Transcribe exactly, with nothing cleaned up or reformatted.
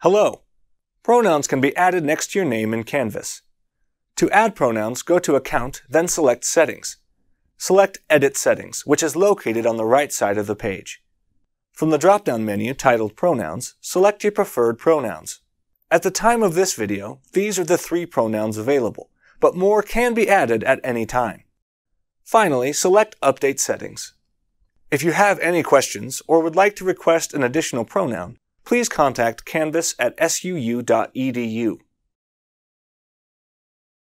Hello. Pronouns can be added next to your name in Canvas. To add pronouns, go to Account, then select Settings. Select Edit Settings, which is located on the right side of the page. From the drop-down menu titled Pronouns, select your preferred pronouns. At the time of this video, these are the three pronouns available, but more can be added at any time. Finally, select Update Settings. If you have any questions or would like to request an additional pronoun, please contact Canvas at suu dot e d u.